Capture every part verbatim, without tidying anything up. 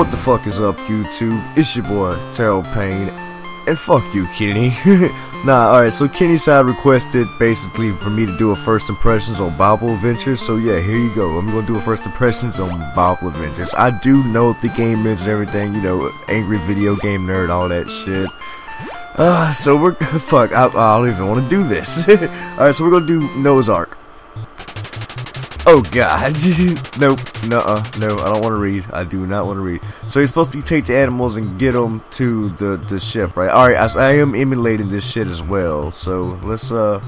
What the fuck is up, YouTube? It's your boy, TerriblePain, and fuck you, Kenny. Nah, alright, so Kenny Side requested basically for me to do a first impressions on Bible Adventures, so yeah, here you go. I'm gonna do a first impressions on Bible Adventures. I do know the game is and everything, you know, Angry Video Game Nerd, all that shit. Uh, so we're, fuck, I, I don't even want to do this. Alright, so we're gonna do Noah's Ark. Oh god. Nope. Nuh-uh. No, I don't want to read. I do not want to read. So you're supposed to take the animals and get them to the, the ship, right? Alright, I, I am emulating this shit as well. So let's uh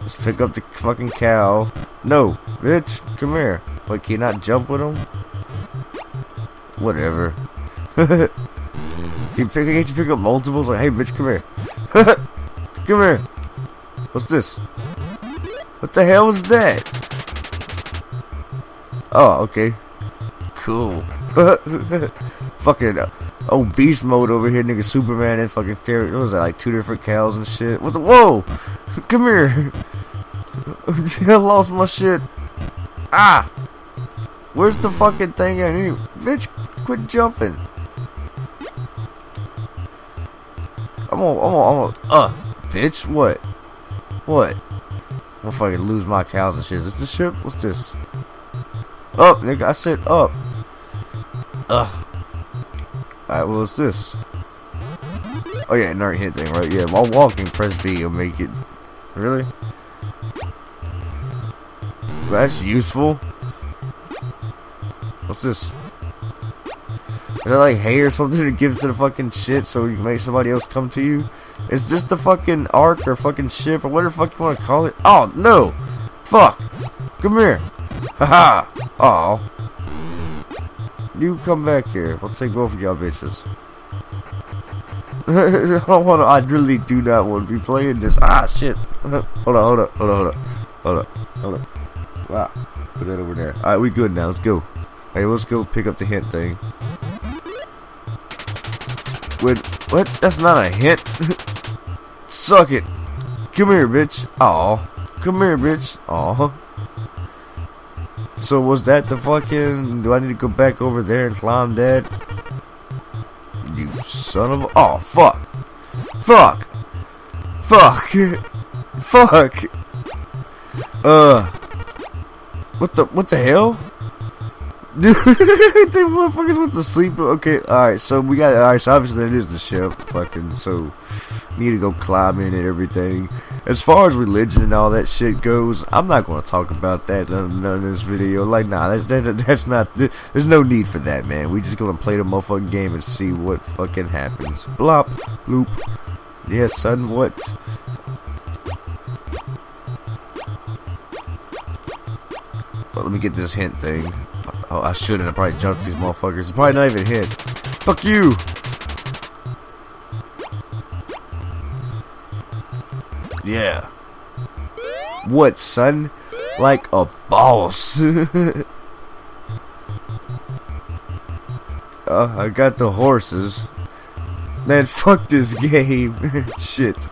let's pick up the fucking cow. No, bitch, come here. Like, can you not jump with him? Whatever. Can you pick, can't you pick up multiples? Like, hey bitch, come here. Come here. What's this? What the hell was that? Oh, okay. Cool. Fucking uh, oh, beast mode over here, nigga. Superman and fucking Terry. What was that? Like two different cows and shit. What the? Whoa! Come here. I lost my shit. Ah! Where's the fucking thing at? Anyway, bitch, quit jumping. I'm on. I'm on. I'm on. Uh, bitch, what? What? I'm gonna fucking lose my cows and shit. Is this the ship? What's this? Up, nigga, I said up. Ugh. Alright, what's this? Oh yeah, nerd hit thing, right? Yeah, while walking, press B, you'll make it. Really? That's useful. What's this? Is that like hay or something that gives to the fucking shit so you can make somebody else come to you? Is this the fucking ark or fucking ship or whatever the fuck you want to call it? Oh, no! Fuck! Come here! Haha! Oh, you come back here. I'll take both of y'all bitches. I don't want to. I really do not want to be playing this. Ah, shit. Hold on, hold on, hold on, hold on, hold on, hold on. Wow, put that over there. All right, we good now. Let's go. Hey, let's go pick up the hint thing. Wait, what? That's not a hint. Suck it. Come here, bitch. Oh, come here, bitch. Oh. So was that the fucking, do I need to go back over there and climb that? You son of a, oh fuck. Fuck. Fuck. Fuck. Uh. What the, what the hell? Dude, they motherfuckers went to sleep. Okay, alright, so we got, alright, so obviously that is the ship. Fucking, so, need to go climbing and everything. As far as religion and all that shit goes, I'm not going to talk about that none, none of this video. Like, nah, that's, that, that's not, there's no need for that, man. We just going to play the motherfucking game and see what fucking happens. Blop, bloop. Yeah, son, what? Well, let me get this hint thing. Oh, I shouldn't. I probably jumped these motherfuckers. It's probably not even hit. Fuck you! Yeah. What, son? Like a boss. uh, I got the horses. Man, fuck this game. Shit.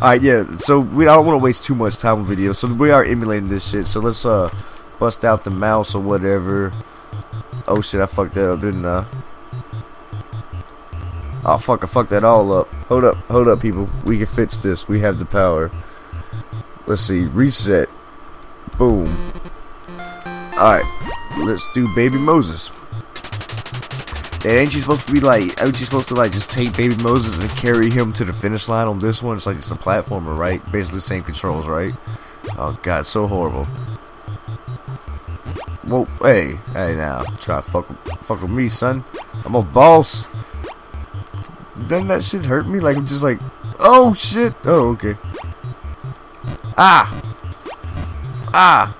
Alright, yeah. So, we I don't want to waste too much time on video. So, we are emulating this shit. So, let's, uh... bust out the mouse or whatever. Oh shit, I fucked that up, didn't I? Oh fuck, I fucked that all up. Hold up, hold up people. We can fix this. We have the power. Let's see. Reset. Boom. Alright. Let's do Baby Moses. And ain't she supposed to be like, ain't she supposed to like just take Baby Moses and carry him to the finish line on this one? It's like it's a platformer, right? Basically the same controls, right? Oh god, so horrible. Whoa, hey, hey now, try to fuck, fuck with me, son. I'm a boss. Doesn't that shit hurt me? Like, I'm just like, oh shit. Oh, okay. Ah. Ah.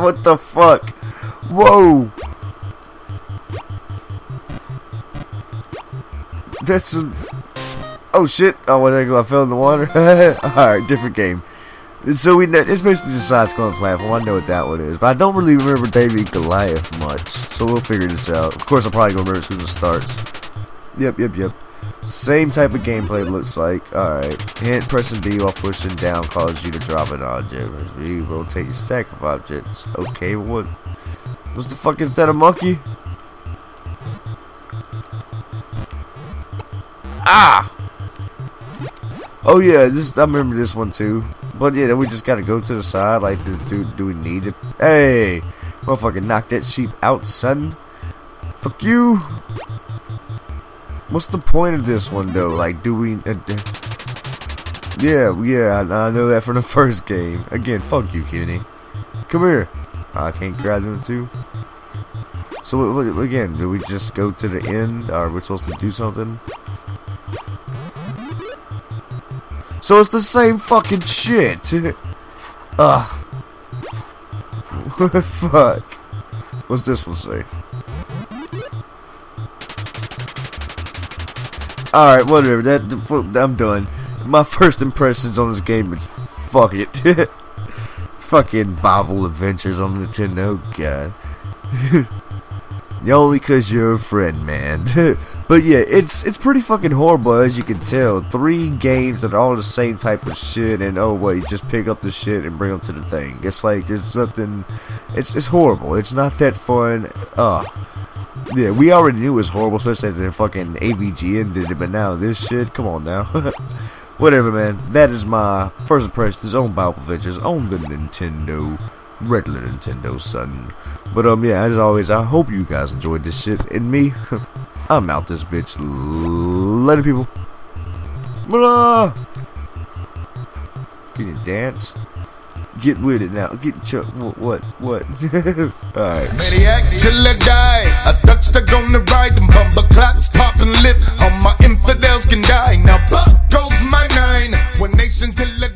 What the fuck? Whoa. That's a. Oh shit. Oh, what the hell? I fell in the water. Alright, different game. And so we know, it's basically just a side-scrolling platform. I know what that one is, but I don't really remember David and Goliath much, so we'll figure this out. Of course, I'm probably gonna remember as soon as it starts. Yep, yep, yep. Same type of gameplay, looks like. Alright. Hint pressing B while pushing down causes you to drop an object. We rotate your stack of objects. Okay, what? What the fuck is that, a monkey? Ah! Oh yeah, this, I remember this one too. But yeah, then we just gotta go to the side. Like, do, do, do we need it? Hey! Motherfucker, knock that sheep out, son. Fuck you! What's the point of this one, though? Like, do we... Uh, yeah, yeah, I, I know that from the first game. Again, fuck you, Kenny. Come here. I can't grab them, too. So, again, do we just go to the end? Or are we supposed to do something? So it's the same fucking shit. Ugh. What the fuck? What's this one say? Alright, whatever. That I'm done. My first impressions on this game is fuck it. Fucking Bible Adventures on Nintendo. God. Only cause you're a friend, man. But yeah, it's it's pretty fucking horrible, as you can tell. Three games that are all the same type of shit, and oh wait, just pick up the shit and bring them to the thing. It's like there's nothing. It's it's horrible. It's not that fun. Uh yeah, we already knew it was horrible, especially after the fucking A V G N did it. But now this shit, come on now. Whatever, man. That is my first impressions on Bible Adventures on the Nintendo. Regular Nintendo, son. But um yeah, as always, I hope you guys enjoyed this shit, and me, I'm out this bitch. Later, people. Blah! Can you dance? Get with it now. Get chuck. What? What? Alright. Maniac till I die. A duckster gonna ride them bumper clocks popping lip. All my infidels can die. Now, pop goes my nine. One nation till I die.